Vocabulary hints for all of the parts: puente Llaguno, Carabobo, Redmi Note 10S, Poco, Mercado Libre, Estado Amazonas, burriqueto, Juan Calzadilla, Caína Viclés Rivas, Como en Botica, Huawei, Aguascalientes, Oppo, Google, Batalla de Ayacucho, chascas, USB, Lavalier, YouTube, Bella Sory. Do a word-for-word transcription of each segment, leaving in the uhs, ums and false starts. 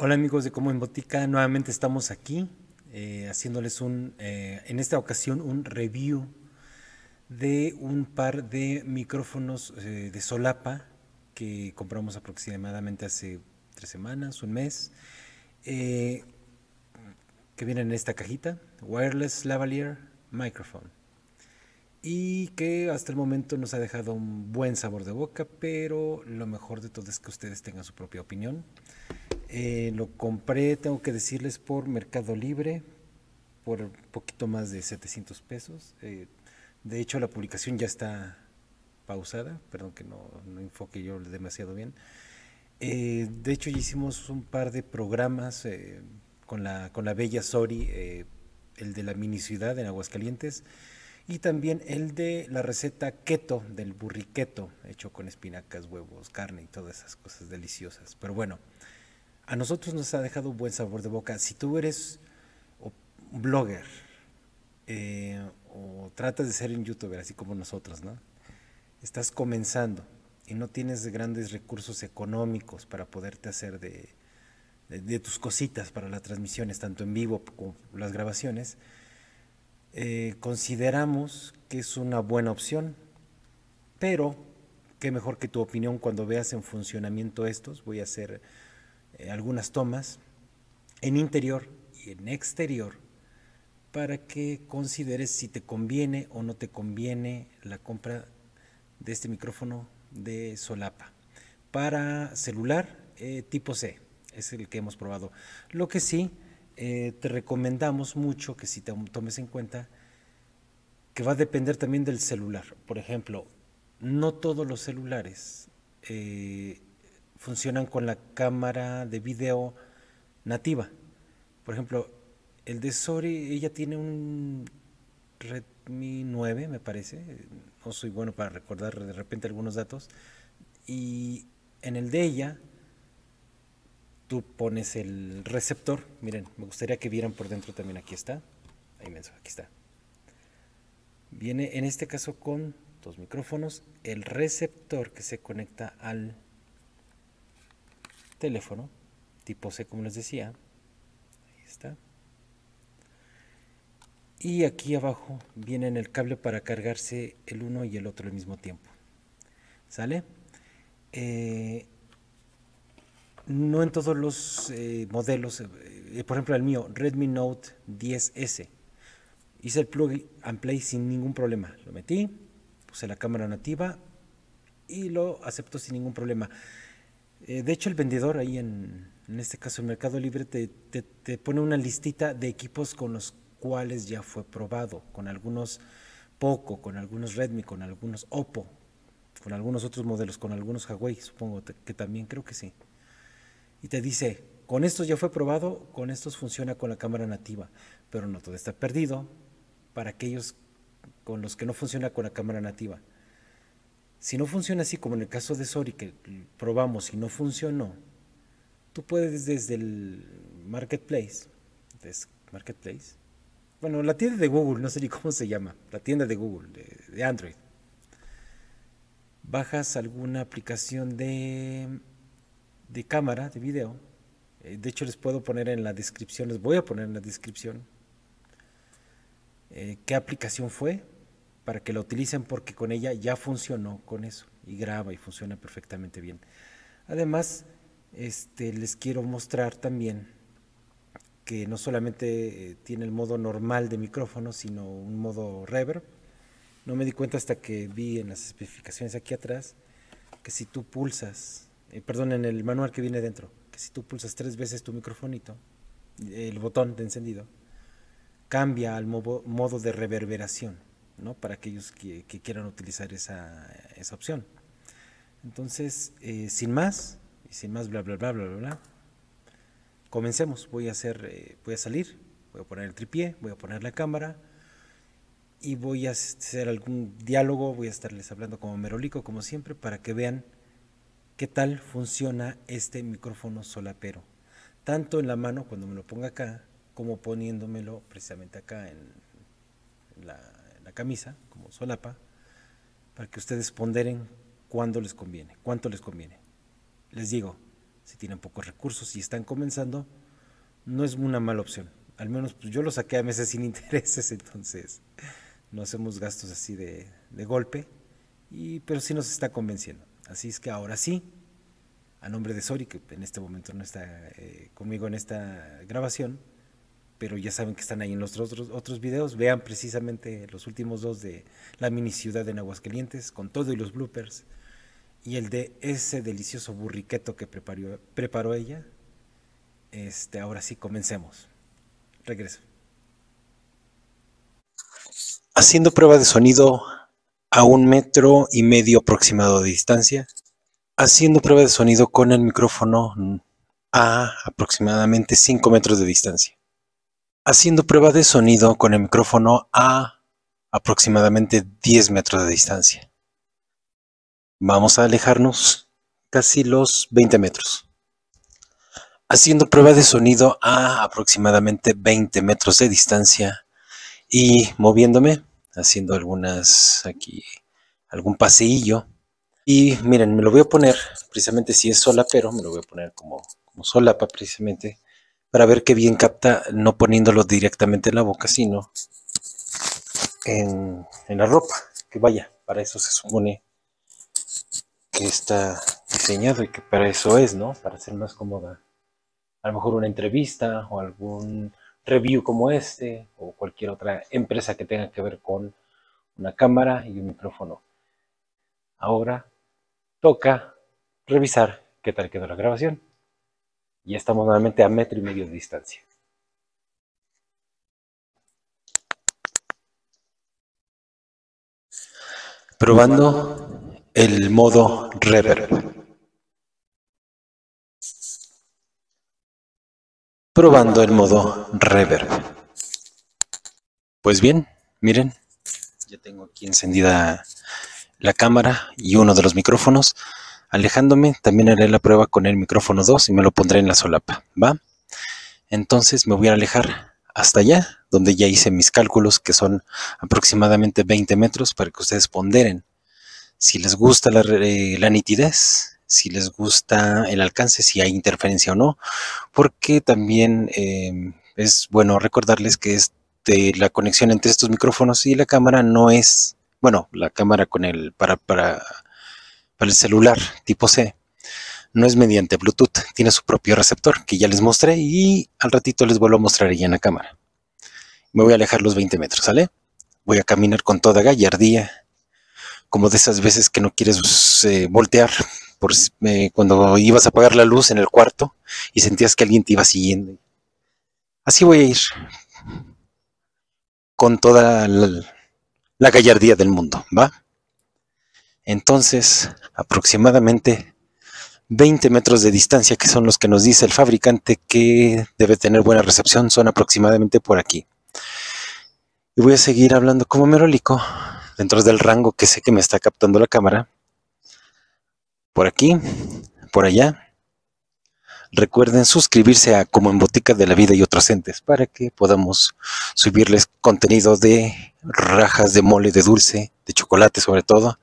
Hola amigos de Como en Botica, nuevamente estamos aquí eh, haciéndoles un, eh, en esta ocasión un review de un par de micrófonos eh, de solapa que compramos aproximadamente hace tres semanas, un mes, eh, que vienen en esta cajita, Wireless Lavalier Microphone, y que hasta el momento nos ha dejado un buen sabor de boca, pero lo mejor de todo es que ustedes tengan su propia opinión. Eh, lo compré, tengo que decirles, por Mercado Libre, por un poquito más de setecientos pesos. Eh, de hecho, la publicación ya está pausada, perdón que no, no enfoque yo demasiado bien. Eh, de hecho, ya hicimos un par de programas eh, con, la, con la Bella Sory, eh, el de la mini ciudad en Aguascalientes, y también el de la receta keto, del burriqueto, hecho con espinacas, huevos, carne y todas esas cosas deliciosas. Pero bueno, a nosotros nos ha dejado un buen sabor de boca. Si tú eres blogger eh, o tratas de ser un youtuber, así como nosotros, ¿no? Estás comenzando y no tienes grandes recursos económicos para poderte hacer de, de, de tus cositas para las transmisiones, tanto en vivo como las grabaciones, eh, consideramos que es una buena opción, pero qué mejor que tu opinión cuando veas en funcionamiento estos. Voy a hacer Eh, algunas tomas en interior y en exterior para que consideres si te conviene o no te conviene la compra de este micrófono de solapa para celular eh, tipo C. Es el que hemos probado. Lo que sí eh, te recomendamos mucho que si te tomes en cuenta que va a depender también del celular. Por ejemplo, no todos los celulares eh, funcionan con la cámara de video nativa. Por ejemplo, el de Sory, ella tiene un Redmi nueve, me parece. No soy bueno para recordar de repente algunos datos. Y en el de ella, tú pones el receptor. Miren, me gustaría que vieran por dentro también. Aquí está. Ahí menso, aquí está. Viene en este caso con dos micrófonos. El receptor que se conecta al teléfono tipo C, como les decía, ahí está, y aquí abajo vienen el cable para cargarse el uno y el otro al mismo tiempo, ¿sale? Eh, no en todos los eh, modelos, eh, por ejemplo el mío, Redmi Note diez ese, hice el plug and play sin ningún problema, lo metí, puse la cámara nativa y lo aceptó sin ningún problema. Eh, de hecho, el vendedor ahí en, en este caso el Mercado Libre te, te, te pone una listita de equipos con los cuales ya fue probado, con algunos Poco, con algunos Redmi, con algunos Oppo, con algunos otros modelos, con algunos Huawei, supongo que también, creo que sí. Y te dice, con estos ya fue probado, con estos funciona con la cámara nativa, pero no todo está perdido para aquellos con los que no funciona con la cámara nativa. Si no funciona así, como en el caso de Sory, que probamos y no funcionó, tú puedes desde el Marketplace, desde Marketplace, bueno, la tienda de Google, no sé ni cómo se llama, la tienda de Google, de, de Android, bajas alguna aplicación de, de cámara, de video. De hecho, les puedo poner en la descripción, les voy a poner en la descripción eh, qué aplicación fue, para que la utilicen, porque con ella ya funcionó con eso y graba y funciona perfectamente bien. Además, este, les quiero mostrar también que no solamente eh, tiene el modo normal de micrófono, sino un modo reverb. No me di cuenta hasta que vi en las especificaciones aquí atrás que si tú pulsas, eh, perdón, en el manual que viene dentro, que si tú pulsas tres veces tu microfonito, el botón de encendido, cambia al mo- modo de reverberación, ¿no? Para aquellos que, que quieran utilizar esa, esa opción. Entonces, eh, sin más, y sin más bla, bla, bla, bla, bla, bla, comencemos. Voy a hacer, eh, voy a salir, voy a poner el tripié, voy a poner la cámara, y voy a hacer algún diálogo, voy a estarles hablando como merolico, como siempre, para que vean qué tal funciona este micrófono solapero, tanto en la mano, cuando me lo ponga acá, como poniéndomelo precisamente acá en, en la la camisa, como solapa, para que ustedes ponderen cuándo les conviene, cuánto les conviene. Les digo, si tienen pocos recursos y están comenzando, no es una mala opción. Al menos pues, yo lo saqué a meses sin intereses, entonces no hacemos gastos así de, de golpe, y, pero sí nos está convenciendo. Así es que ahora sí, a nombre de Sory, que en este momento no está eh, conmigo en esta grabación, pero ya saben que están ahí en los otros, otros videos, vean precisamente los últimos dos de la mini ciudad en Aguascalientes, con todo y los bloopers, y el de ese delicioso burriqueto que preparó, preparó ella. Este, ahora sí, comencemos. Regreso. Haciendo prueba de sonido a un metro y medio aproximado de distancia, haciendo prueba de sonido con el micrófono a aproximadamente cinco metros de distancia. Haciendo prueba de sonido con el micrófono a aproximadamente diez metros de distancia. Vamos a alejarnos casi los veinte metros. Haciendo prueba de sonido a aproximadamente veinte metros de distancia y moviéndome, haciendo algunas aquí, algún paseillo. Y miren, me lo voy a poner, precisamente si es solapero, me lo voy a poner como, como solapa precisamente, para ver qué bien capta, no poniéndolo directamente en la boca, sino en, en la ropa, que vaya, para eso se supone que está diseñado y que para eso es, ¿no? Para ser más cómoda, a lo mejor una entrevista o algún review como este, o cualquier otra empresa que tenga que ver con una cámara y un micrófono. Ahora toca revisar qué tal quedó la grabación. Y estamos nuevamente a metro y medio de distancia. Probando el modo reverb. Probando el modo reverb. Pues bien, miren, ya tengo aquí encendida la cámara y uno de los micrófonos. Alejándome, también haré la prueba con el micrófono dos y me lo pondré en la solapa, ¿va? Entonces me voy a alejar hasta allá, donde ya hice mis cálculos, que son aproximadamente veinte metros, para que ustedes ponderen si les gusta la, eh, la nitidez, si les gusta el alcance, si hay interferencia o no, porque también eh, es bueno recordarles que este, la conexión entre estos micrófonos y la cámara no es, bueno, la cámara con el para... para Para el celular tipo C, no es mediante Bluetooth, tiene su propio receptor, que ya les mostré y al ratito les vuelvo a mostrar ya en la cámara. Me voy a alejar los veinte metros, ¿sale? Voy a caminar con toda gallardía, como de esas veces que no quieres eh, voltear, por, eh, cuando ibas a apagar la luz en el cuarto y sentías que alguien te iba siguiendo. Así voy a ir, con toda la, la gallardía del mundo, ¿va? Entonces, aproximadamente veinte metros de distancia, que son los que nos dice el fabricante que debe tener buena recepción, son aproximadamente por aquí. Y voy a seguir hablando como merolico, dentro del rango que sé que me está captando la cámara. Por aquí, por allá. Recuerden suscribirse a Como en Botica de la Vida y otros entes, para que podamos subirles contenido de rajas de mole, de dulce, de chocolate sobre todo.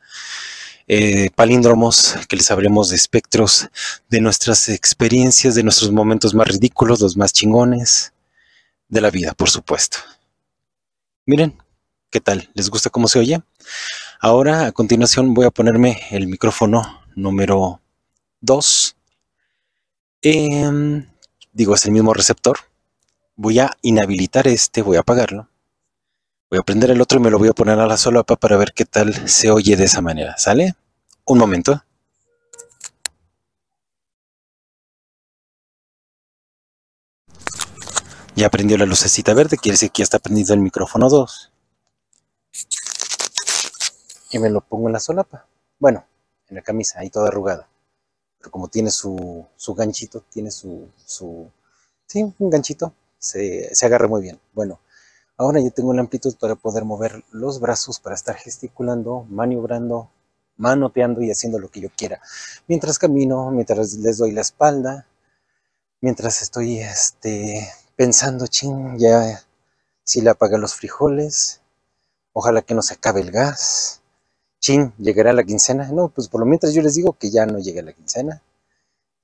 Eh, palíndromos, que les hablemos de espectros, de nuestras experiencias, de nuestros momentos más ridículos, los más chingones, de la vida, por supuesto. Miren, ¿qué tal? ¿Les gusta cómo se oye? Ahora, a continuación, voy a ponerme el micrófono número dos. Eh, digo, es el mismo receptor. Voy a inhabilitar este, voy a apagarlo. Voy a prender el otro y me lo voy a poner a la solapa para ver qué tal se oye de esa manera, ¿sale? Un momento. Ya prendió la lucecita verde, quiere decir que ya está prendido el micrófono dos. Y me lo pongo en la solapa. Bueno, en la camisa, ahí toda arrugada. Pero como tiene su, su ganchito, tiene su, su... Sí, un ganchito, se, se agarra muy bien. Bueno. Ahora yo tengo la amplitud para poder mover los brazos, para estar gesticulando, maniobrando, manoteando y haciendo lo que yo quiera. Mientras camino, mientras les doy la espalda, mientras estoy este, pensando, ching, ya si le apaga los frijoles, ojalá que no se acabe el gas, chin, ¿llegará la quincena? No, pues por lo mientras yo les digo que ya no llegue la quincena,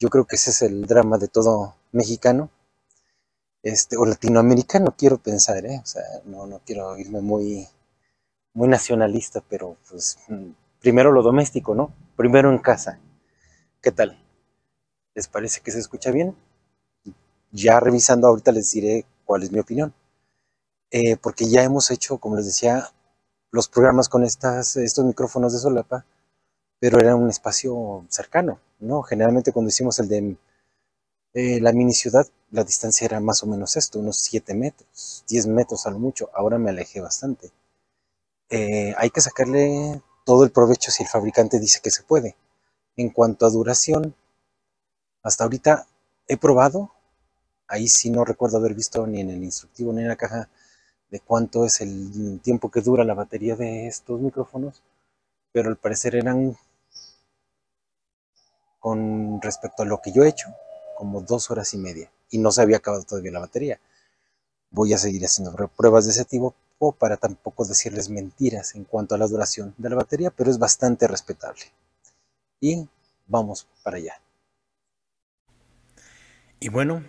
Yo creo que ese es el drama de todo mexicano, este, o latinoamericano, quiero pensar, ¿eh? O sea, no, no quiero irme muy, muy nacionalista, pero pues primero lo doméstico, ¿no? Primero en casa. ¿Qué tal? ¿Les parece que se escucha bien? Ya revisando ahorita les diré cuál es mi opinión. Eh, porque ya hemos hecho, como les decía, los programas con estas, estos micrófonos de solapa, pero era un espacio cercano, ¿no? Generalmente cuando hicimos el de eh, la mini ciudad, la distancia era más o menos esto, unos siete metros, diez metros a lo mucho. Ahora me alejé bastante. Eh, hay que sacarle todo el provecho si el fabricante dice que se puede. En cuanto a duración, hasta ahorita he probado, ahí sí no recuerdo haber visto ni en el instructivo ni en la caja de cuánto es el tiempo que dura la batería de estos micrófonos, pero al parecer eran, con respecto a lo que yo he hecho, como dos horas y media, y no se había acabado todavía la batería. Voy a seguir haciendo pruebas de ese tipo para tampoco decirles mentiras en cuanto a la duración de la batería, pero es bastante respetable. Y vamos para allá. Y bueno,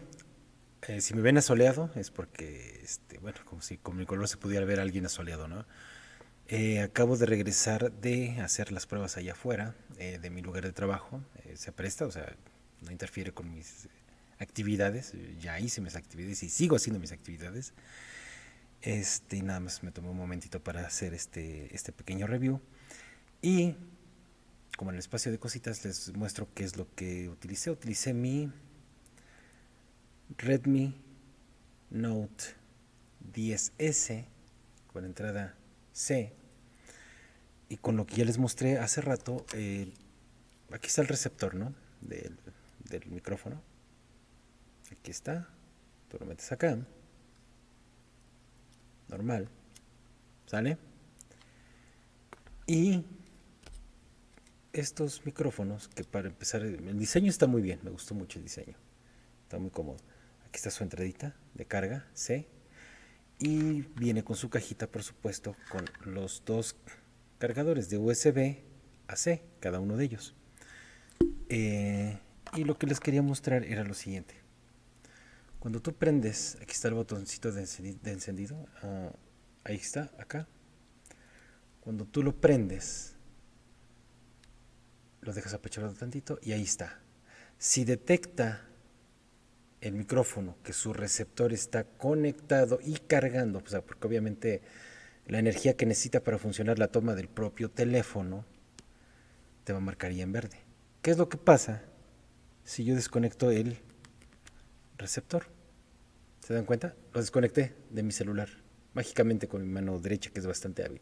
Eh, si me ven asoleado es porque, este, bueno, como si con mi color se pudiera ver a alguien asoleado, ¿no? Eh, acabo de regresar de hacer las pruebas allá afuera eh, de mi lugar de trabajo. Eh, se presta, o sea, no interfiere con mis actividades. Ya hice mis actividades y sigo haciendo mis actividades. Este, nada más me tomé un momentito para hacer este, este pequeño review. Y como en el espacio de cositas les muestro qué es lo que utilicé. Utilicé mi Redmi Note diez ese con entrada C, y con lo que ya les mostré hace rato, eh, aquí está el receptor, ¿no? del, del micrófono, aquí está, tú lo metes acá, normal, ¿sale? Y estos micrófonos, que para empezar, el diseño está muy bien, me gustó mucho el diseño, está muy cómodo. Aquí está su entradita de carga C, y viene con su cajita, por supuesto, con los dos cargadores de U S B a C, cada uno de ellos. Eh, y lo que les quería mostrar era lo siguiente. Cuando tú prendes, aquí está el botoncito de encendido, de encendido uh, ahí está, acá. Cuando tú lo prendes, lo dejas apachurrado tantito y ahí está. Si detecta el micrófono que su receptor está conectado y cargando, o sea, porque obviamente la energía que necesita para funcionar la toma del propio teléfono, te va a marcar ya en verde. ¿Qué es lo que pasa si yo desconecto el receptor? ¿Se dan cuenta? Lo desconecté de mi celular, mágicamente con mi mano derecha, que es bastante hábil.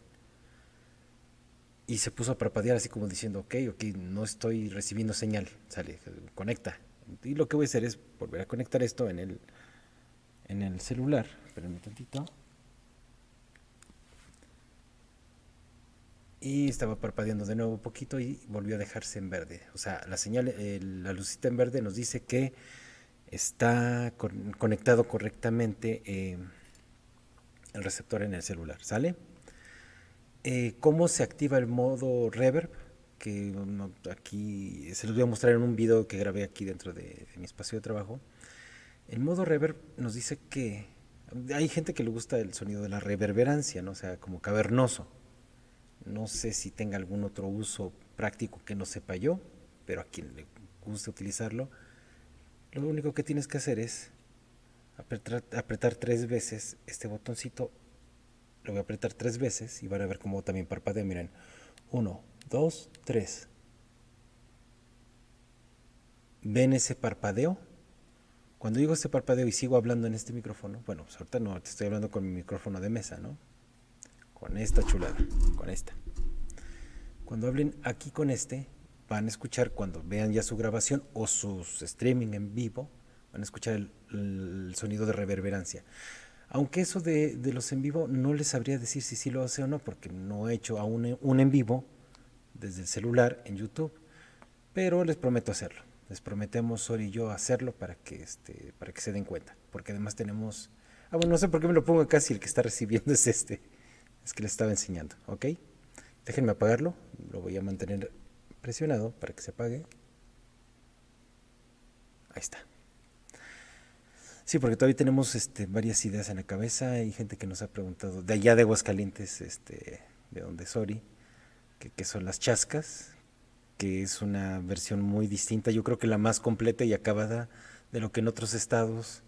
Y se puso a parpadear así como diciendo, ok, ok, no estoy recibiendo señal, sale, conecta. Y lo que voy a hacer es volver a conectar esto en el, en el celular. Espérenme un tantito. Y estaba parpadeando de nuevo un poquito y volvió a dejarse en verde. O sea, la señal, eh, la lucita en verde nos dice que está con, conectado correctamente eh, el receptor en el celular. ¿Sale? Eh, ¿Cómo se activa el modo reverb? Que aquí se los voy a mostrar en un video que grabé aquí dentro de, de mi espacio de trabajo. El modo reverb nos dice que hay gente que le gusta el sonido de la reverberancia, ¿no? O sea, como cavernoso. No sé si tenga algún otro uso práctico que no sepa yo, pero a quien le guste utilizarlo, lo único que tienes que hacer es apretar, apretar tres veces este botoncito. Lo voy a apretar tres veces y van a ver cómo también parpadea. Miren, uno, dos, tres. ¿Ven ese parpadeo? Cuando digo ese parpadeo y sigo hablando en este micrófono, bueno, pues ahorita no, te estoy hablando con mi micrófono de mesa, ¿no? Con esta chulada, con esta. Cuando hablen aquí con este, van a escuchar, cuando vean ya su grabación o sus streaming en vivo, van a escuchar el, el sonido de reverberancia. Aunque eso de, de los en vivo no les sabría decir si sí lo hace o no, porque no he hecho aún un en vivo desde el celular en YouTube, pero les prometo hacerlo. Les prometemos Sory y yo hacerlo para que, este, para que se den cuenta, porque además tenemos... Ah, bueno, no sé por qué me lo pongo acá si el que está recibiendo es este. Es que les estaba enseñando, ¿ok? Déjenme apagarlo, lo voy a mantener presionado para que se apague. Ahí está. Sí, porque todavía tenemos este, varias ideas en la cabeza y gente que nos ha preguntado, de allá de Aguascalientes, este, de donde Sory, que, que son las chascas, que es una versión muy distinta, yo creo que la más completa y acabada de lo que en otros estados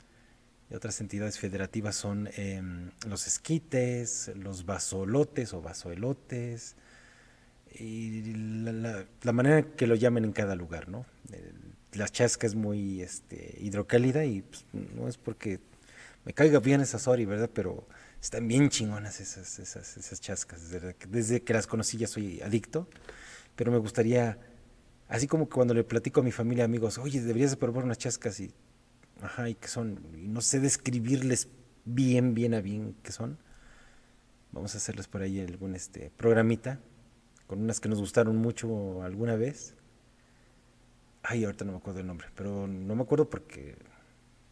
y otras entidades federativas son eh, los esquites, los basolotes o basoelotes, y la, la, la manera que lo llamen en cada lugar, ¿no? El, La chasca es muy este, hidrocálida y pues, no es porque me caiga bien esa Sory, ¿verdad? Pero están bien chingonas esas, esas, esas chascas, ¿verdad? Desde que las conocí ya soy adicto, pero me gustaría, así como que cuando le platico a mi familia, amigos, oye, deberías de probar unas chascas y, ajá, y que son, y no sé describirles bien, bien a bien qué son. Vamos a hacerles por ahí algún este, programita con unas que nos gustaron mucho alguna vez. Ay, ahorita no me acuerdo el nombre, pero no me acuerdo porque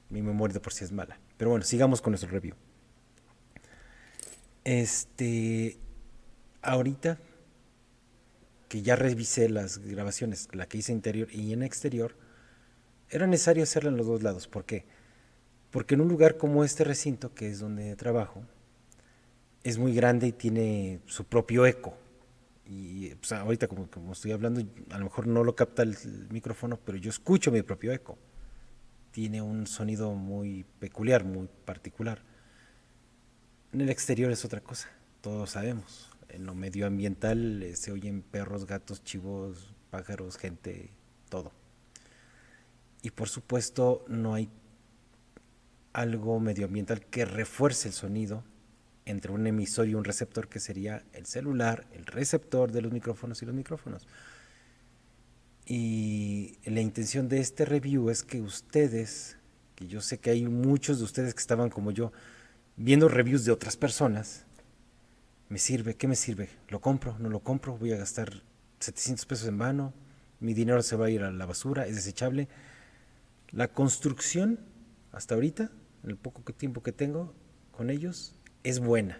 mi memoria de por sí es mala. Pero bueno, sigamos con nuestro review. Este, ahorita que ya revisé las grabaciones, la que hice interior y en exterior, era necesario hacerla en los dos lados. ¿Por qué? Porque en un lugar como este recinto, que es donde trabajo, es muy grande y tiene su propio eco. Y pues, ahorita como, como estoy hablando, a lo mejor no lo capta el, el micrófono, pero yo escucho mi propio eco. Tiene un sonido muy peculiar, muy particular. En el exterior es otra cosa, todos sabemos. En lo medioambiental eh, se oyen perros, gatos, chivos, pájaros, gente, todo. Y por supuesto no hay algo medioambiental que refuerce el sonido entre un emisor y un receptor, que sería el celular, el receptor de los micrófonos y los micrófonos. Y la intención de este review es que ustedes, que yo sé que hay muchos de ustedes que estaban como yo, viendo reviews de otras personas, ¿me sirve? ¿Qué me sirve? ¿Lo compro? ¿No lo compro? ¿Voy a gastar setecientos pesos en vano? ¿Mi dinero se va a ir a la basura? ¿Es desechable? La construcción, hasta ahorita, en el poco tiempo que tengo con ellos, es buena.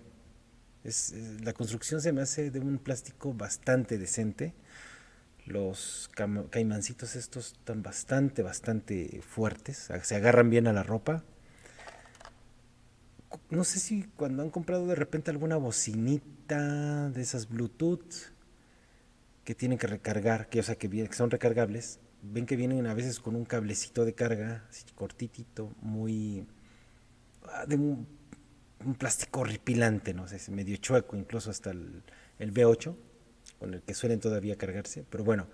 Es, es, la construcción se me hace de un plástico bastante decente. Los caimancitos estos están bastante, bastante fuertes. Se agarran bien a la ropa. No sé si cuando han comprado de repente alguna bocinita de esas Bluetooth que tienen que recargar, que, o sea, que, que son recargables, ven que vienen a veces con un cablecito de carga, así cortitito, muy... de un, un plástico horripilante, no sé, medio chueco, incluso hasta el, el B ocho, con el que suelen todavía cargarse. Pero bueno,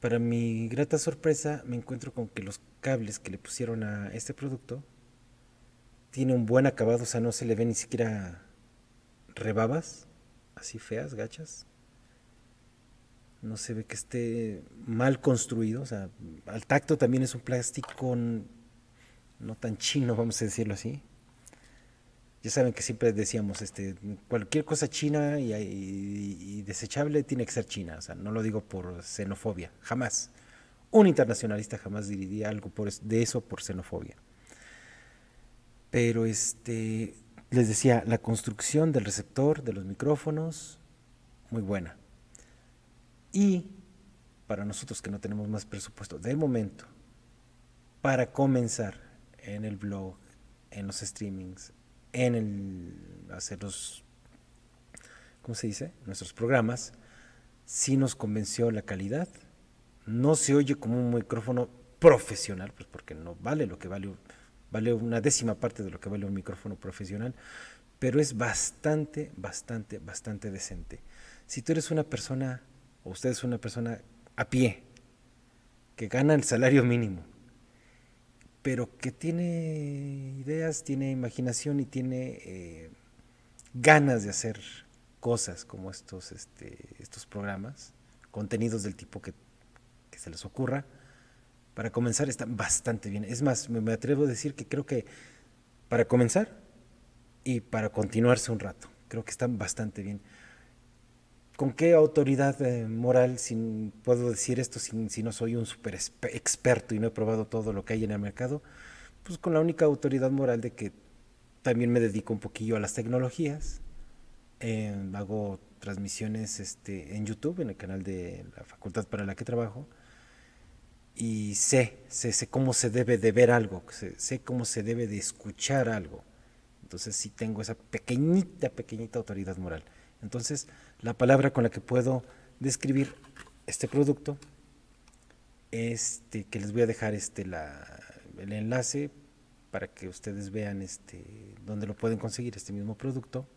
para mi grata sorpresa me encuentro con que los cables que le pusieron a este producto tiene un buen acabado, o sea, no se le ven ni siquiera rebabas, así feas, gachas. No se ve que esté mal construido, o sea, al tacto también es un plástico no tan chino, vamos a decirlo así. Ya saben que siempre decíamos, este, cualquier cosa china y, y, y desechable tiene que ser china. O sea, no lo digo por xenofobia, jamás. Un internacionalista jamás diría algo por es, de eso por xenofobia. Pero este, les decía, la construcción del receptor, de los micrófonos, muy buena. Y para nosotros que no tenemos más presupuesto, de momento, para comenzar en el blog, en los streamings, en el hacer los, ¿cómo se dice?, nuestros programas, sí nos convenció la calidad. No se oye como un micrófono profesional, pues porque no vale lo que vale, vale una décima parte de lo que vale un micrófono profesional, pero es bastante, bastante, bastante decente. Si tú eres una persona, o usted es una persona a pie, que gana el salario mínimo, pero que tiene ideas, tiene imaginación y tiene eh, ganas de hacer cosas como estos, este, estos programas, contenidos del tipo que, que se les ocurra, para comenzar están bastante bien. Es más, me, me atrevo a decir que creo que para comenzar y para continuarse un rato, creo que están bastante bien. ¿Con qué autoridad eh, moral sin, puedo decir esto sin, si no soy un super experto y no he probado todo lo que hay en el mercado? Pues con la única autoridad moral de que también me dedico un poquillo a las tecnologías. Eh, hago transmisiones este, en YouTube, en el canal de la facultad para la que trabajo. y sé, sé, sé cómo se debe de ver algo, sé, sé cómo se debe de escuchar algo. Entonces sí tengo esa pequeñita, pequeñita autoridad moral. Entonces la palabra con la que puedo describir este producto, este, que les voy a dejar este, la, el enlace para que ustedes vean este, dónde lo pueden conseguir este mismo producto.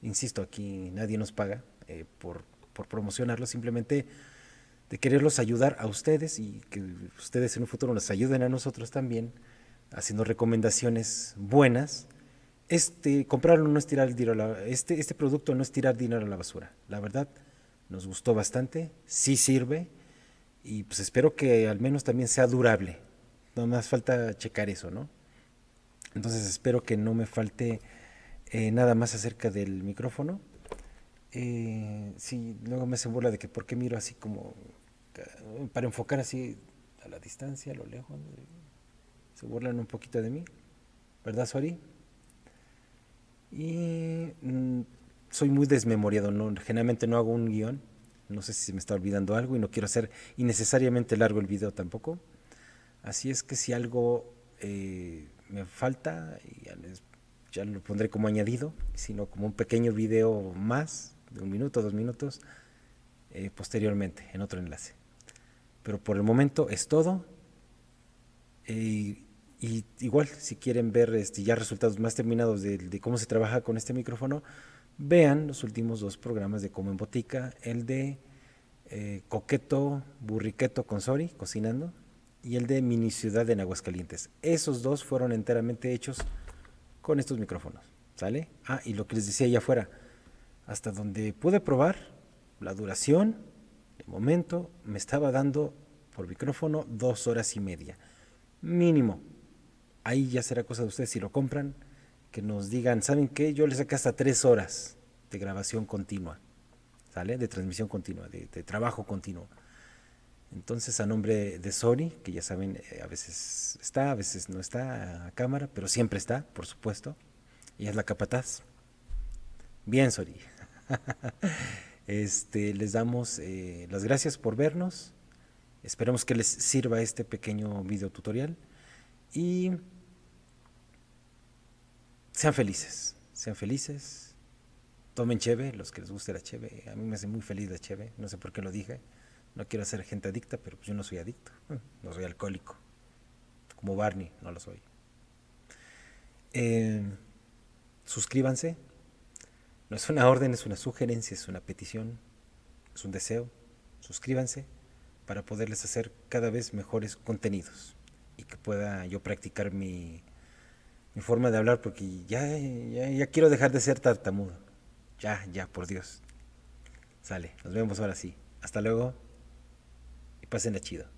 Insisto, aquí nadie nos paga eh, por, por promocionarlo, simplemente de quererlos ayudar a ustedes y que ustedes en un futuro nos ayuden a nosotros también, haciendo recomendaciones buenas. Este, comprarlo no es tirar el dinero a la, este, este producto no es tirar dinero a la basura. La verdad, nos gustó bastante, sí sirve y pues espero que al menos también sea durable. No más falta checar eso, ¿no? Entonces espero que no me falte eh, nada más acerca del micrófono. Eh, sí, luego me hacen burla de que por qué miro así como para enfocar así a la distancia, a lo lejos. Se burlan un poquito de mí, ¿verdad, Sory? Y mm, soy muy desmemoriado, ¿no? Generalmente no hago un guión, no sé si me está olvidando algo y no quiero hacer innecesariamente largo el video tampoco. Así es que si algo eh, me falta, ya, les, ya lo pondré como añadido, sino como un pequeño video más, de un minuto, dos minutos, eh, posteriormente en otro enlace. Pero por el momento es todo. Eh, Y igual, si quieren ver este, ya resultados más terminados de, de cómo se trabaja con este micrófono, vean los últimos dos programas de Como en Botica, el de eh, Coqueto Burriqueto con Sory, cocinando, y el de Mini Ciudad en Aguascalientes. Esos dos fueron enteramente hechos con estos micrófonos, ¿sale? Ah, y lo que les decía allá afuera, hasta donde pude probar la duración, de momento, me estaba dando por micrófono dos horas y media, mínimo. Ahí ya será cosa de ustedes si lo compran, que nos digan, ¿saben qué? Yo les saqué hasta tres horas de grabación continua, ¿sale? De transmisión continua, de, de trabajo continuo. Entonces, a nombre de Sory, que ya saben, eh, a veces está, a veces no está a cámara, pero siempre está, por supuesto. Ella es la capataz. Bien, Sory. este, les damos eh, las gracias por vernos. Esperemos que les sirva este pequeño video tutorial. Y sean felices, sean felices, tomen cheve, los que les guste la cheve, a mí me hace muy feliz la cheve, no sé por qué lo dije, no quiero hacer gente adicta, pero pues yo no soy adicto, no soy alcohólico, como Barney, no lo soy. Eh, suscríbanse, no es una orden, es una sugerencia, es una petición, es un deseo, suscríbanse para poderles hacer cada vez mejores contenidos. Y que pueda yo practicar mi, mi forma de hablar, porque ya, ya, ya quiero dejar de ser tartamudo. Ya, ya, por Dios. Sale, nos vemos ahora sí. Hasta luego y pásenla chido.